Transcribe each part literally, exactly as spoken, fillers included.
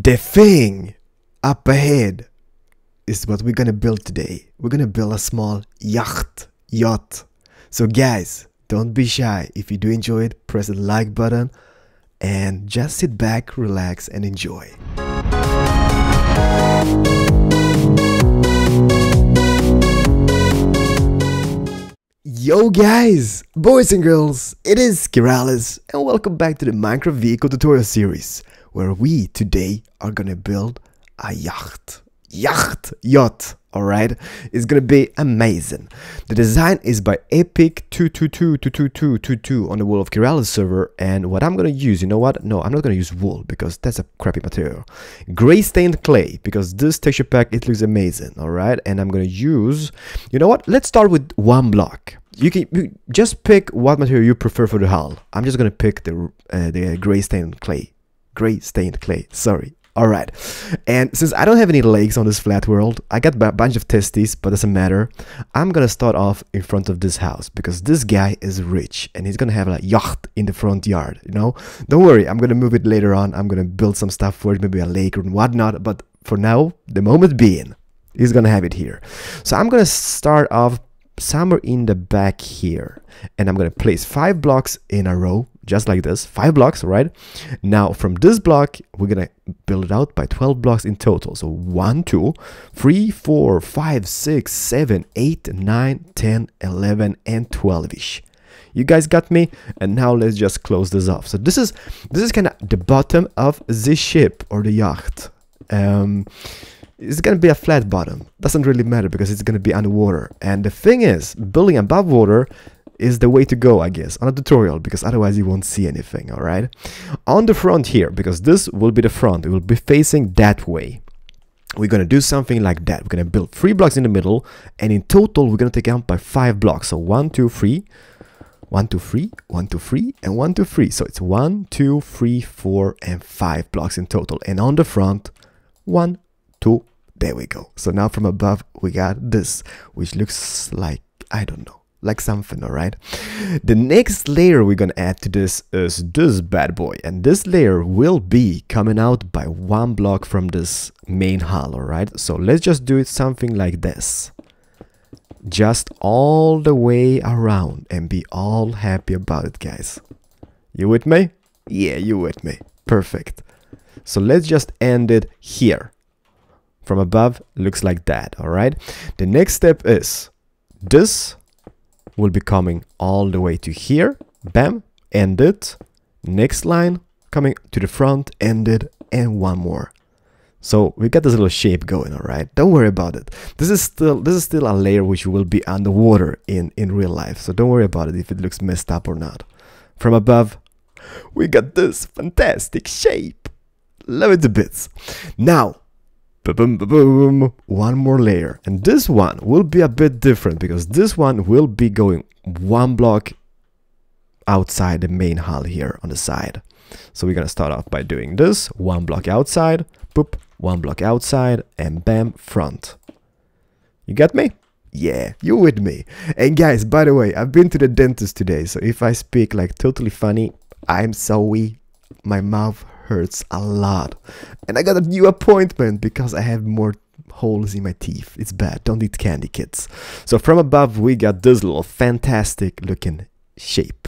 The thing up ahead is what we're gonna build today. We're gonna build a small yacht, yacht. So guys, don't be shy. If you do enjoy it, press the like button and just sit back, relax and enjoy. Yo guys, boys and girls, it is Keralis and welcome back to the Minecraft vehicle tutorial series, where we today are gonna build a yacht. Yacht, yacht, alright? It's gonna be amazing. The design is by Epic two two two two two two two on the World of Keralis server, and what I'm gonna use, you know what? No, I'm not gonna use wool because that's a crappy material. Gray stained clay, because this texture pack, it looks amazing, alright? And I'm gonna use, you know what? Let's start with one block. You can you just pick what material you prefer for the hull. I'm just gonna pick the, uh, the gray stained clay. Gray stained clay, sorry. Alright, and since I don't have any legs on this flat world, I got a bunch of testes, but doesn't matter. I'm gonna start off in front of this house, because this guy is rich, and he's gonna have a yacht in the front yard, you know? Don't worry, I'm gonna move it later on, I'm gonna build some stuff for it, maybe a lake or whatnot, but for now, the moment being, he's gonna have it here. So I'm gonna start off somewhere in the back here, and I'm gonna place five blocks in a row, just like this, five blocks, right? Now from this block, we're gonna build it out by twelve blocks in total. So one, two, three, four, five, six, seven, eight, nine, ten, eleven, and twelve-ish. You guys got me? And now let's just close this off. So this is this is kind of the bottom of the ship or the yacht. Um, it's gonna be a flat bottom. Doesn't really matter because it's gonna be underwater. And the thing is, building above water is the way to go, I guess, on a tutorial, because otherwise you won't see anything, alright? On the front here, because this will be the front, it will be facing that way. We're gonna do something like that. We're gonna build three blocks in the middle, and in total we're gonna take out by five blocks. So one, two, three, one, two, three, one, two, three, and one, two, three. So it's one, two, three, four, and five blocks in total. And on the front, one, two, there we go. So now from above we got this, which looks like, I don't know, like something, alright? The next layer we're gonna add to this is this bad boy, and this layer will be coming out by one block from this main hull, alright? So let's just do it something like this. Just all the way around and be all happy about it, guys. You with me? Yeah, you with me. Perfect. So let's just end it here. From above, looks like that, alright? The next step is this will be coming all the way to here, bam, end it, next line, coming to the front, end it, and one more. So we got this little shape going, alright? Don't worry about it. This is still this is still a layer which will be underwater in, in real life, so don't worry about it if it looks messed up or not. From above, we got this fantastic shape. Love it to bits. Now, boom, boom, boom, one more layer, and this one will be a bit different because this one will be going one block outside the main hull here on the side. So we're gonna start off by doing this, one block outside, boop, one block outside, and bam, front. You got me? Yeah, you with me. And guys, by the way, I've been to the dentist today, so if I speak like totally funny, I'm sorry, my mouth hurts a lot, and I got a new appointment because I have more holes in my teeth. It's bad. Don't eat candy, kids. So from above we got this little fantastic looking shape.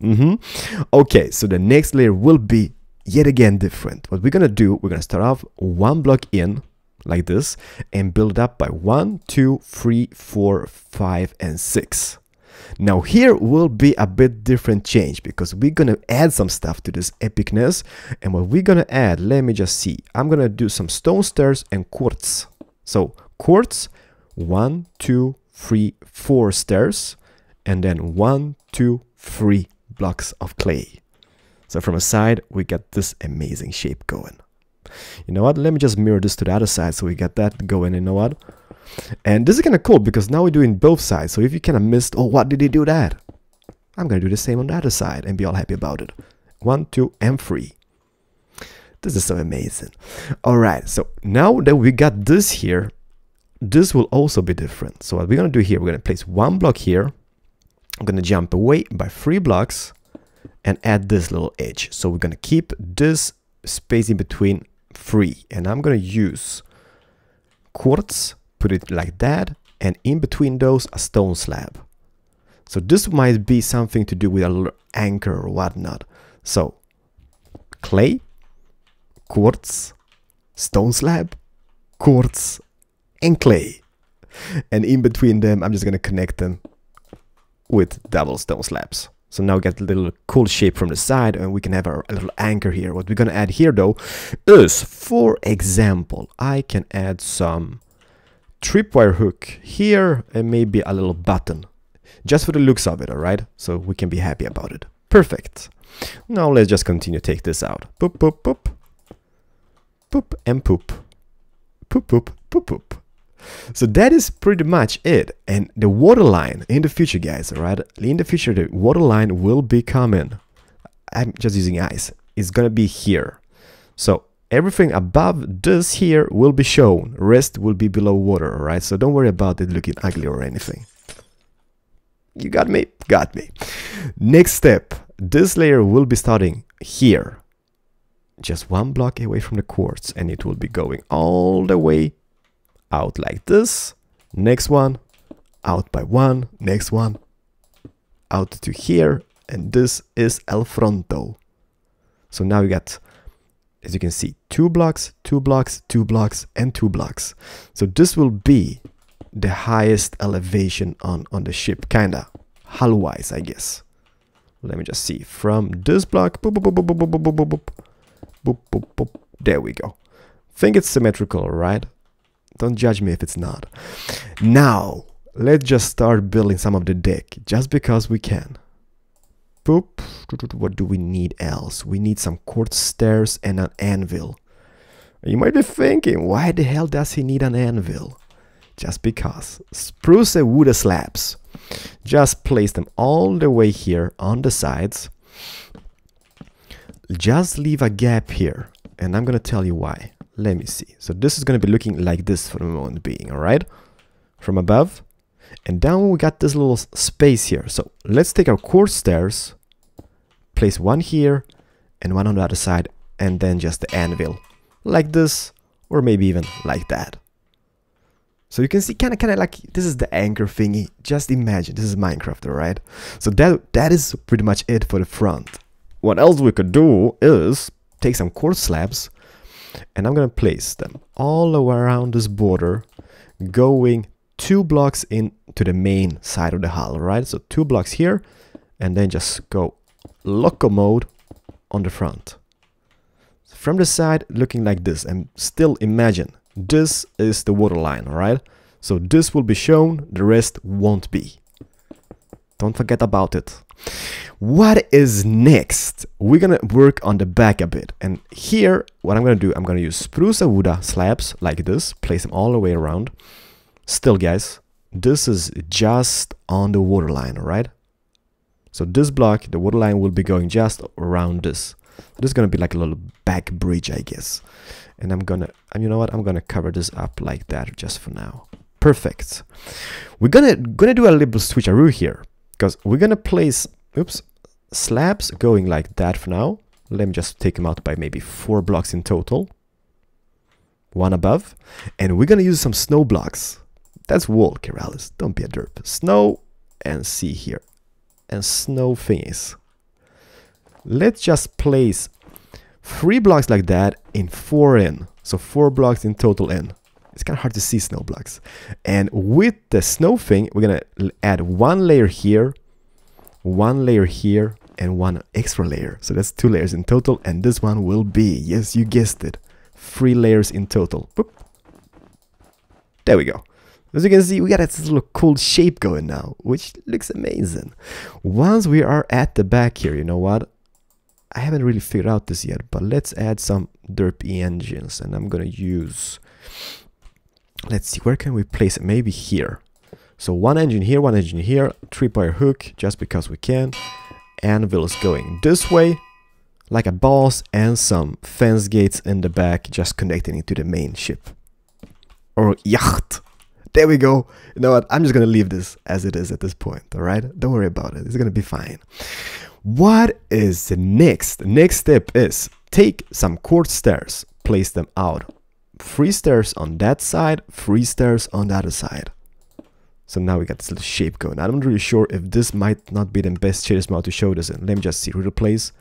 Mm-hmm. Okay, so the next layer will be yet again different. What we're gonna do, we're gonna start off one block in like this and build up by one, two, three, four, five, and six. Now here will be a bit different change because we're gonna add some stuff to this epicness, and what we're gonna add, let me just see, I'm gonna do some stone stairs and quartz. So quartz, one, two, three, four stairs, and then one, two, three blocks of clay. So from a side we got this amazing shape going. You know what, let me just mirror this to the other side so we got that going, you know what? And this is kind of cool because now we're doing both sides. So if you kind of missed, oh, what did he do that? I'm going to do the same on the other side and be all happy about it. One, two, and three. This is so amazing. All right, so now that we got this here, this will also be different. So what we're going to do here, we're going to place one block here. I'm going to jump away by three blocks and add this little edge. So we're going to keep this space in between free, and I'm gonna use quartz, put it like that, and in between those a stone slab. So this might be something to do with an anchor or whatnot. So clay, quartz, stone slab, quartz, and clay, and in between them I'm just gonna connect them with double stone slabs. So now we get a little cool shape from the side, and we can have our, a little anchor here. What we're gonna add here though is, for example, I can add some tripwire hook here and maybe a little button, just for the looks of it. All right, so we can be happy about it. Perfect. Now let's just continue, take this out. Poop, poop, poop, poop, and poop, poop, poop, poop, poop. So that is pretty much it. And the water line in the future, guys, all right, in the future the water line will be coming. I'm just using ice. It's gonna be here, so everything above this here will be shown, rest will be below water. All right, so don't worry about it looking ugly or anything. You got me, got me. Next step, this layer will be starting here, just one block away from the quartz, and it will be going all the way out like this. Next one, out by one, next one, out to here, and this is El Fronto. So now we got, as you can see, two blocks, two blocks, two blocks, and two blocks. So this will be the highest elevation on, on the ship, kinda, hull-wise, I guess. Let me just see, from this block, boop, boop, boop, boop, boop, boop, boop, boop, boop, boop, there we go. Think it's symmetrical, right? Don't judge me if it's not. Now, let's just start building some of the deck, just because we can. Boop. What do we need else? We need some quartz stairs and an anvil. You might be thinking, why the hell does he need an anvil? Just because. Spruce and wood slabs. Just place them all the way here on the sides. Just leave a gap here, and I'm gonna tell you why. Let me see. So this is going to be looking like this for the moment being, all right? From above. And down we got this little space here. So let's take our quartz stairs, place one here and one on the other side, and then just the anvil. Like this, or maybe even like that. So you can see kind of kind of like, this is the anchor thingy. Just imagine, this is Minecraft, all right? So that that is pretty much it for the front. What else we could do is take some quartz slabs, and I'm gonna place them all around this border, going two blocks in to the main side of the hull, right? So two blocks here, and then just go loco mode on the front. From the side, looking like this, and still imagine, this is the water line, all right? So this will be shown, the rest won't be. Don't forget about it. What is next? We're gonna work on the back a bit, and here what I'm gonna do, I'm gonna use spruce wood slabs like this, place them all the way around. Still, guys, this is just on the water line, all right? So this block, the water line will be going just around this. This is gonna be like a little back bridge, I guess. And I'm gonna, and you know what, I'm gonna cover this up like that just for now. Perfect. We're gonna gonna do a little switcheroo here, because we're gonna place, oops, slabs going like that for now. Let me just take them out by maybe four blocks in total. One above. And we're gonna use some snow blocks. That's World of Keralis. Don't be a derp. Snow, and see here. And snow thingies. Let's just place three blocks like that in four in. So four blocks in total in. It's kind of hard to see snow blocks. And with the snow thing, we're gonna add one layer here, one layer here, and one extra layer. So that's two layers in total, and this one will be, yes, you guessed it, three layers in total. Boop. There we go. As you can see, we got this little cool shape going now, which looks amazing. Once we are at the back here, you know what? I haven't really figured out this yet, but let's add some derp engines, and I'm gonna use, let's see, where can we place it? Maybe here. So one engine here, one engine here, tripwire hook, just because we can. Anvil is going this way, like a boss, and some fence gates in the back, just connecting it to the main ship. Or yacht. There we go. You know what, I'm just gonna leave this as it is at this point, all right? Don't worry about it, it's gonna be fine. What is next? The next step is, take some quartz stairs, place them out. Three stairs on that side, three stairs on the other side. So now we got this little shape going. I'm not really sure if this might not be the best shaders mode to show this in. Let me just see, replace.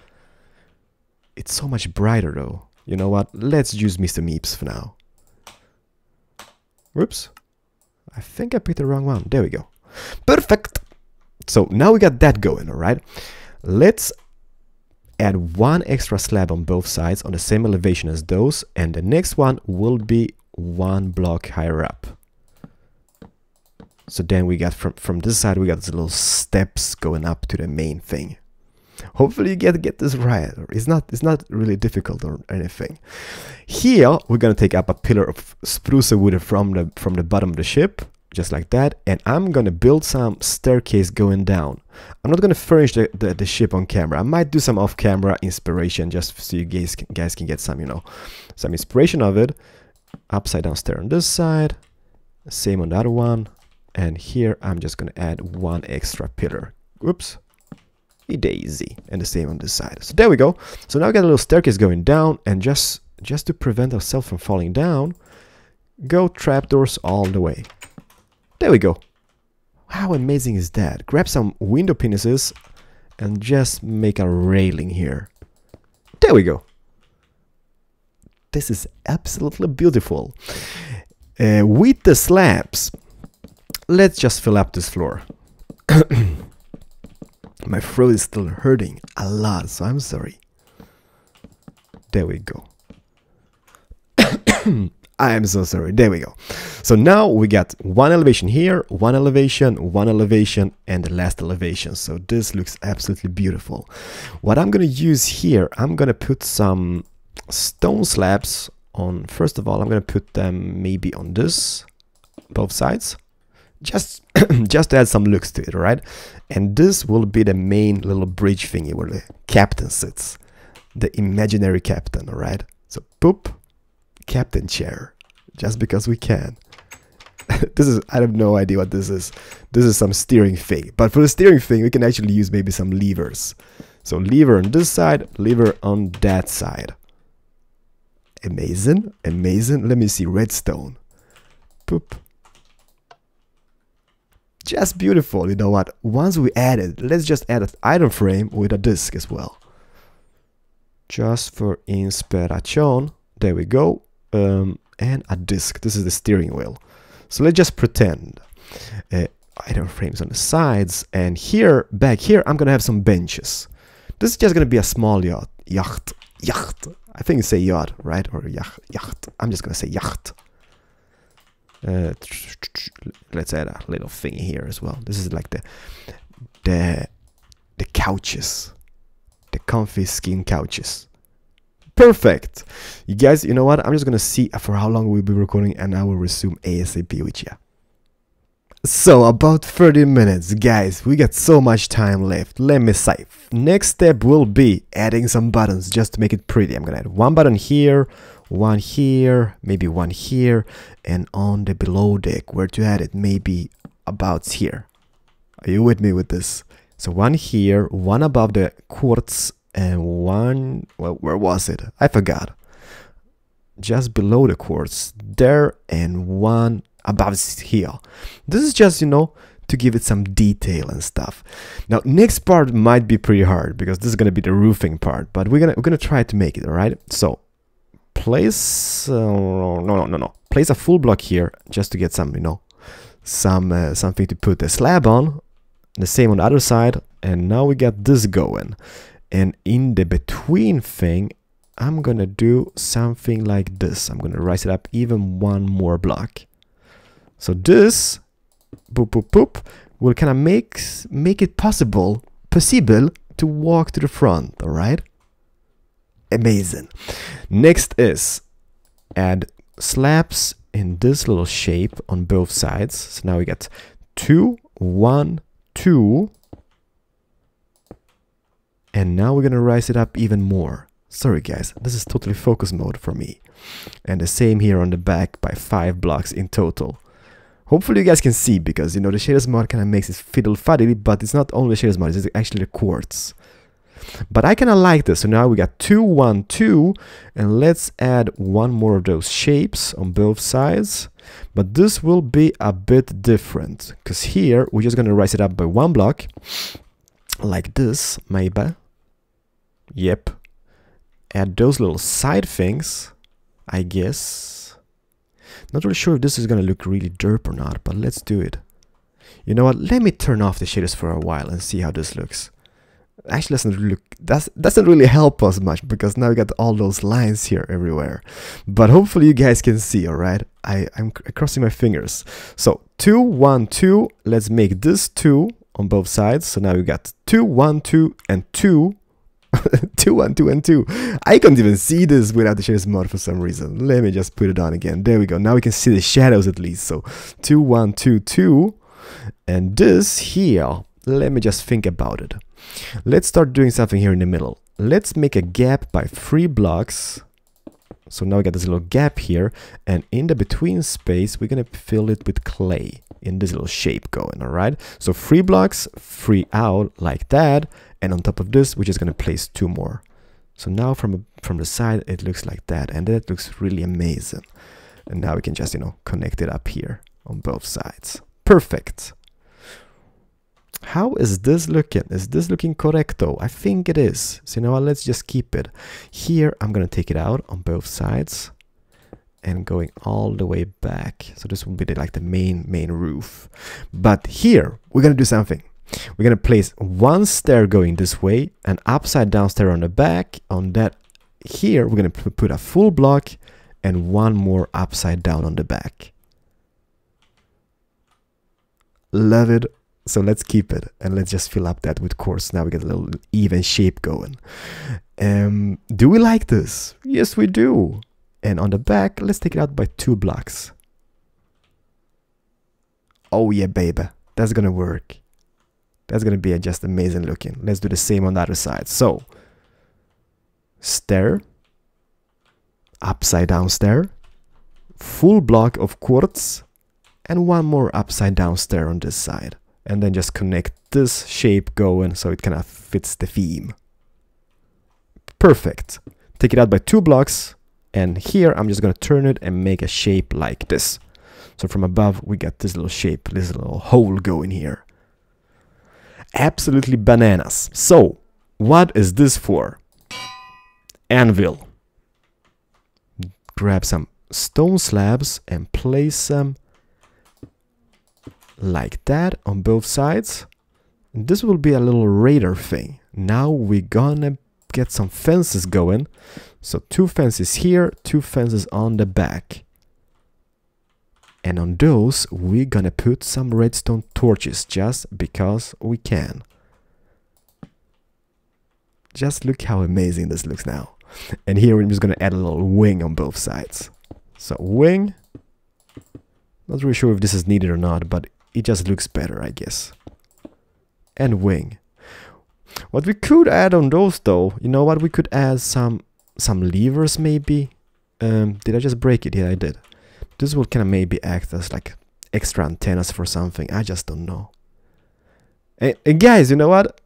It's so much brighter though. You know what? Let's use Mister Meeps for now. Whoops. I think I picked the wrong one. There we go. Perfect. So now we got that going, all right? Let's add one extra slab on both sides on the same elevation as those, and the next one will be one block higher up. So then we got from, from this side, we got these little steps going up to the main thing. Hopefully you get get this right. It's not it's not really difficult or anything. Here we're gonna take up a pillar of spruce wood from the from the bottom of the ship, just like that, and I'm gonna build some staircase going down. I'm not gonna furnish the, the, the ship on camera. I might do some off-camera inspiration just so you guys can, guys can get some, you know, some inspiration of it. Upside down stair on this side, same on the other one, and here I'm just gonna add one extra pillar. Oops. Daisy, and the same on this side. So there we go. So now we got a little staircase going down, and just just to prevent ourselves from falling down, go trapdoors all the way. There we go. How amazing is that? Grab some window pinnaces and just make a railing here. There we go. This is absolutely beautiful. Uh, with the slabs, let's just fill up this floor. My throat is still hurting a lot, so I'm sorry. There we go. I am so sorry. There we go. So now we got one elevation here, one elevation, one elevation, and the last elevation. So this looks absolutely beautiful. What I'm going to use here, I'm going to put some stone slabs on. First of all, I'm going to put them maybe on this, both sides. Just, just to add some looks to it, right? And this will be the main little bridge thingy where the captain sits, the imaginary captain, all right? So, boop, captain chair, just because we can. This is, I have no idea what this is. This is some steering thing, but for the steering thing, we can actually use maybe some levers. So, lever on this side, lever on that side. Amazing, amazing. Let me see, redstone, boop. Just beautiful, you know what? Once we add it, let's just add an item frame with a disc as well. Just for inspiration. There we go. Um, and a disc. This is the steering wheel. So let's just pretend. Uh, item frames on the sides. And here, back here, I'm going to have some benches. This is just going to be a small yacht. Yacht. Yacht. I think you say yacht, right? Or yacht. Yacht. I'm just going to say yacht. Uh, let's add a little thing here as well. This is like the the the couches, the comfy skin couches. Perfect. You guys, you know what? I'm just gonna see for how long we'll be recording, and I will resume ASAP with you. So about thirty minutes, guys. We got so much time left. Let me say, next step will be adding some buttons just to make it pretty. I'm gonna add one button here, one here, maybe one here, and on the below deck where to add it, maybe about here. Are you with me with this? So one here, one above the quartz, and one, well, where was it? I forgot. Just below the quartz there, and one above here. This is just, you know, to give it some detail and stuff. Now next part might be pretty hard because this is gonna be the roofing part, but we're gonna we're gonna try to make it, all right? So place uh, no no no no place a full block here just to get some, you know, some uh, something to put the slab on, the same on the other side. And now we got this going, and in the between thing I'm gonna do something like this. I'm gonna rise it up even one more block. So this boop boop boop will kind of make make it possible possible to walk to the front, all right? Amazing. Next is add slabs in this little shape on both sides. So now we got two, one, two. And now we're gonna rise it up even more. Sorry guys, this is totally focus mode for me. And the same here on the back by five blocks in total. Hopefully you guys can see, because you know the shaders mod kind of makes it fiddle faddly, but it's not only the shaders mod, it's actually the quartz. But I kind of like this. So now we got two, one, two, and let's add one more of those shapes on both sides. But this will be a bit different, because here we're just going to raise it up by one block, like this, maybe. Yep. Add those little side things, I guess. Not really sure if this is going to look really derp or not, but let's do it. You know what, let me turn off the shaders for a while and see how this looks. Actually, doesn't look, that's, doesn't really help us much, because now we got all those lines here everywhere. But hopefully you guys can see, alright? I'm crossing my fingers. So, two, one, two, let's make this two on both sides. So now we got two, one, two, and two. two, one, two, and two. I can't even see this without the shaders mod for some reason. Let me just put it on again. There we go. Now we can see the shadows at least. So, two, one, two, two. And this here, let me just think about it. Let's start doing something here in the middle. Let's make a gap by three blocks. So now we got this little gap here, and in the between space, we're gonna fill it with clay in this little shape going, all right? So three blocks, three out like that, and on top of this, we're just gonna place two more. So now from, from the side, it looks like that, and that looks really amazing. And now we can just, you know, connect it up here on both sides. Perfect. How is this looking? Is this looking correcto? I think it is. So you know what? Let's just keep it. Here, I'm going to take it out on both sides and going all the way back. So this will be the, like the main, main roof. But here, we're going to do something. We're going to place one stair going this way and upside down stair on the back. On that here, we're going to put a full block and one more upside down on the back. Love it. So let's keep it and let's just fill up that with course. Now we get a little even shape going. Um, do we like this? Yes, we do. And on the back, let's take it out by two blocks. Oh yeah, baby. That's gonna work. That's gonna be just amazing looking. Let's do the same on the other side. So, stair, upside down stair, full block of quartz, and one more upside down stair on this side. And then just connect this shape going so it kind of fits the theme. Perfect. Take it out by two blocks. And here I'm just going to turn it and make a shape like this. So from above we got this little shape, this little hole going here. Absolutely bananas. So what is this for? Anvil. Grab some stone slabs and place some like that on both sides. This will be a little radar thing. Now we're gonna get some fences going. So two fences here, two fences on the back. And on those we're gonna put some redstone torches just because we can. Just look how amazing this looks now. And here we're just gonna add a little wing on both sides. So wing. Not really sure if this is needed or not, but it just looks better, I guess. And wing. What we could add on those, though, you know what? We could add some some levers, maybe. Um, did I just break it? Yeah, I did. This will kind of maybe act as like extra antennas for something. I just don't know. And, and guys, you know what?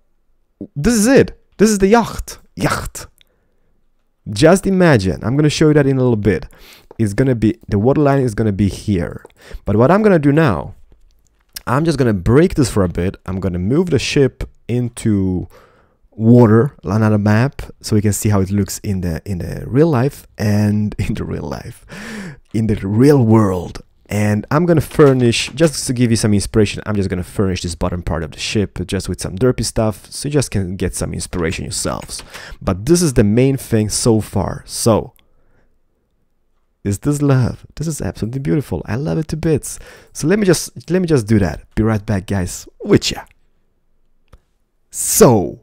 This is it. This is the yacht. Yacht. Just imagine. I'm going to show you that in a little bit. It's going to be, the water line is going to be here. But what I'm going to do now, I'm just going to break this for a bit. I'm going to move the ship into water, another map, so we can see how it looks in the in the real life and in the real life, in the real world. And I'm going to furnish, just to give you some inspiration, I'm just going to furnish this bottom part of the ship just with some derpy stuff, so you just can get some inspiration yourselves. But this is the main thing so far. So, is this love? This is absolutely beautiful. I love it to bits. So let me just let me just do that. Be right back, guys. With ya. So,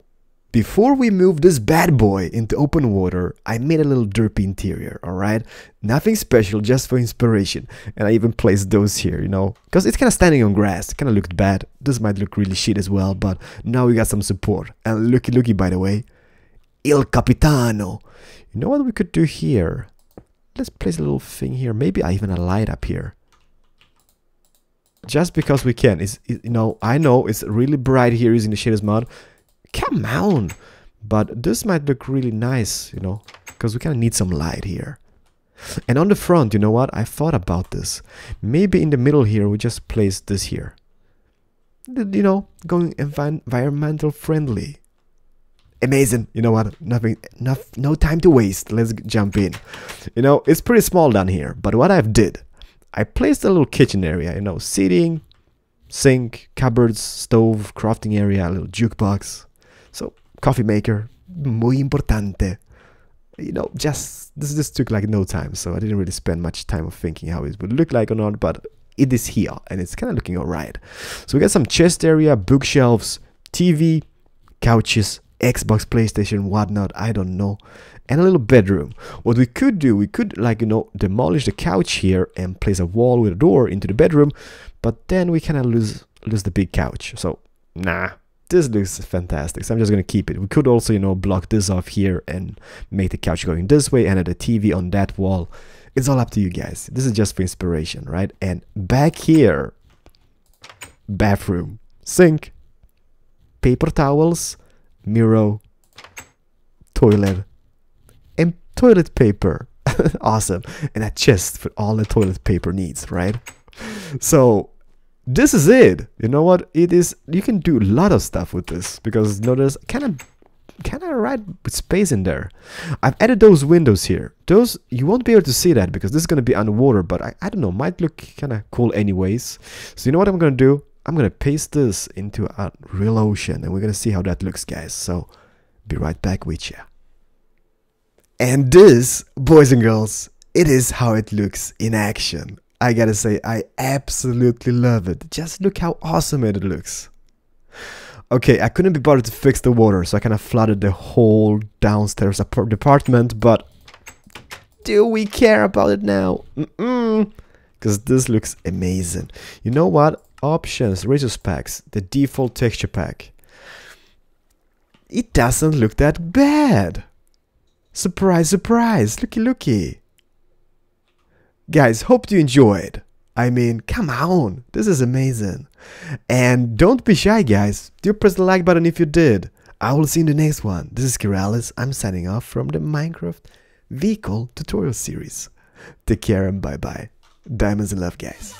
before we move this bad boy into open water, I made a little derpy interior, alright? Nothing special, just for inspiration. And I even placed those here, you know? Because it's kind of standing on grass, it kind of looked bad. This might look really shit as well, but now we got some support. And looky looky, by the way. Il Capitano. You know what we could do here? Let's place a little thing here. Maybe even a light up here. Just because we can. It's, it, you know, I know it's really bright here using the shaders mod. Come on. But this might look really nice, you know, because we kind of need some light here. And on the front, you know what? I thought about this. Maybe in the middle here, we just place this here. You know, going envi environmental friendly. Amazing. You know what? Nothing, enough, no time to waste. Let's jump in. You know, it's pretty small down here. But what I've did, I placed a little kitchen area, you know, seating, sink, cupboards, stove, crafting area, a little jukebox. So, coffee maker, muy importante. You know, just this just took like no time, so I didn't really spend much time of thinking how it would look like or not, but it is here and it's kind of looking all right. So we got some chest area, bookshelves, T V, couches, Xbox, PlayStation, whatnot, I don't know, and a little bedroom. What we could do, we could like, you know, demolish the couch here and place a wall with a door into the bedroom, but then we kind of lose lose the big couch. So nah. This looks fantastic, so I'm just gonna keep it. We could also, you know, block this off here and make the couch going this way and add a T V on that wall. It's all up to you guys. This is just for inspiration, right? And back here, bathroom, sink, paper towels, mirror, toilet, and toilet paper. Awesome. And a chest for all the toilet paper needs, right? So this is it. You know what it is? You can do a lot of stuff with this because, you know, there's kind of kind of right space in there. I've added those windows here. Those you won't be able to see that because this is going to be underwater, but I, I don't know, might look kind of cool anyways. So you know what I'm going to do? I'm going to paste this into a real ocean and we're going to see how that looks, guys. So be right back with you. And this, boys and girls, it is how it looks in action. I gotta say, I absolutely love it. Just look how awesome it looks. Okay, I couldn't be bothered to fix the water, so I kind of flooded the whole downstairs apartment, but do we care about it now? Mm-mm. Because this looks amazing. You know what? Options, resource packs, the default texture pack. It doesn't look that bad. Surprise, surprise. Looky, looky. Guys, hope you enjoyed. I mean, come on, this is amazing. And don't be shy, guys. Do press the like button if you did. I will see you in the next one. This is Keralis. I'm signing off from the Minecraft vehicle tutorial series. Take care and bye-bye. Diamonds and love, guys.